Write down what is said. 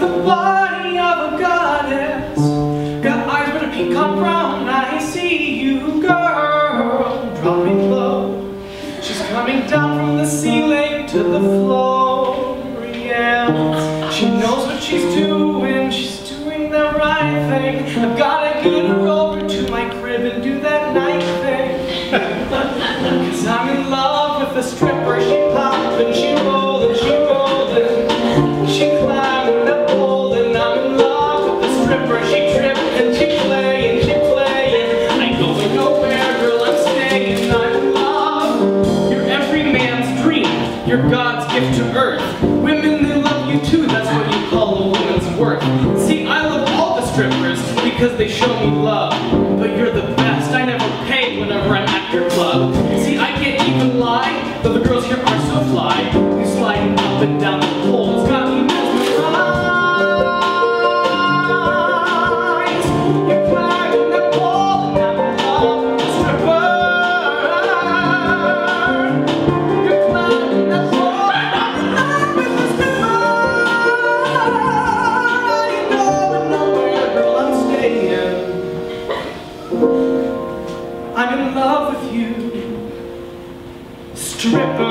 got the body of a goddess, got eyes but a peacock brown. I see you, girl, dropping low. She's coming down from the sea lake to the floor. Yeah, she knows what she's doing. She's doing the right thing. I've gotta get her over to my crib and do that night thing. 'Cause I'm in love with a stripper. She popped and she rolled. You're God's gift to earth. Women, they love you too, that's what you call a woman's worth. See, I love all the strippers because they show me love. But you're the best, I never pay whenever I'm at your club. See, I can't even lie, though the girls here are so fly. You sliding up and down the pole, it's got me mesmerized. You're climbing the pole, and I'm in love with the stripper. Stripper.